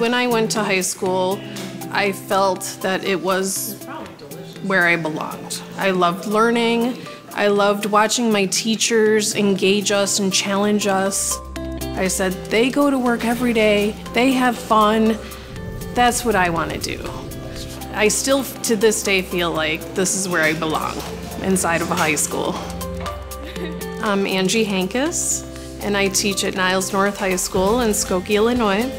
When I went to high school, I felt that it was where I belonged. I loved learning. I loved watching my teachers engage us and challenge us. I said, they go to work every day, they have fun, that's what I want to do. I still, to this day, feel like this is where I belong, inside of a high school. I'm Angie Hankes, and I teach at Niles North High School in Skokie, Illinois.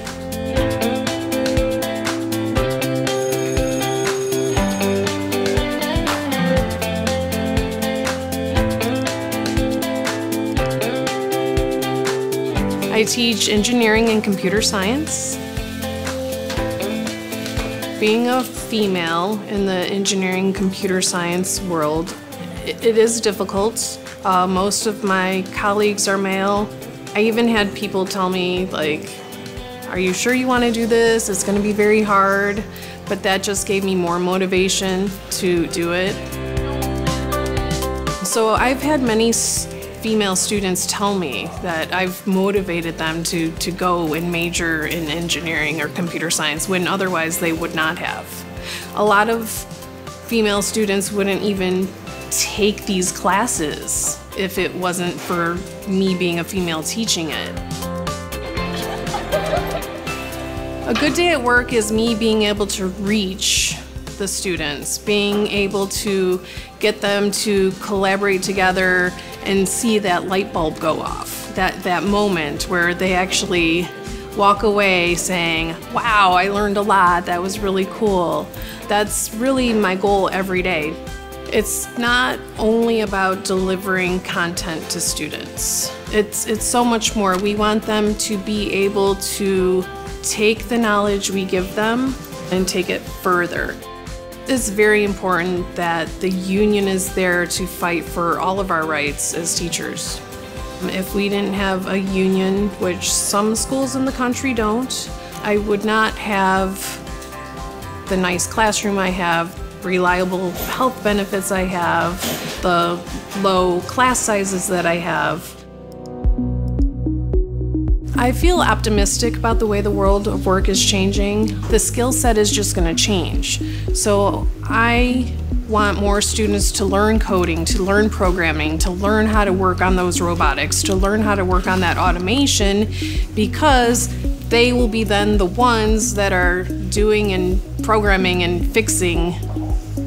I teach engineering and computer science. Being a female in the engineering computer science world, it is difficult. Most of my colleagues are male. I even had people tell me, like, are you sure you want to do this? It's going to be very hard. But that just gave me more motivation to do it. So I've had many female students tell me that I've motivated them to go and major in engineering or computer science when otherwise they would not have. A lot of female students wouldn't even take these classes if it wasn't for me being a female teaching it. A good day at work is me being able to reach the students, being able to get them to collaborate together and see that light bulb go off, that moment where they actually walk away saying, wow, I learned a lot, that was really cool. That's really my goal every day. It's not only about delivering content to students. It's so much more. We want them to be able to take the knowledge we give them and take it further. It's very important that the union is there to fight for all of our rights as teachers. If we didn't have a union, which some schools in the country don't, I would not have the nice classroom I have, reliable health benefits I have, the low class sizes that I have. I feel optimistic about the way the world of work is changing. The skill set is just going to change. So I want more students to learn coding, to learn programming, to learn how to work on those robotics, to learn how to work on that automation, because they will be then the ones that are doing and programming and fixing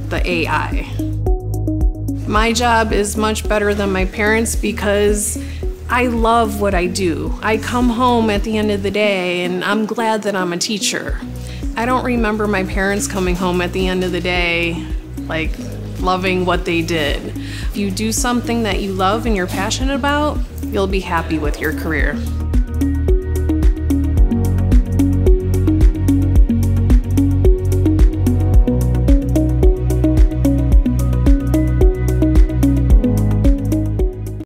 the AI. My job is much better than my parents' because I love what I do. I come home at the end of the day and I'm glad that I'm a teacher. I don't remember my parents coming home at the end of the day like loving what they did. If you do something that you love and you're passionate about, you'll be happy with your career.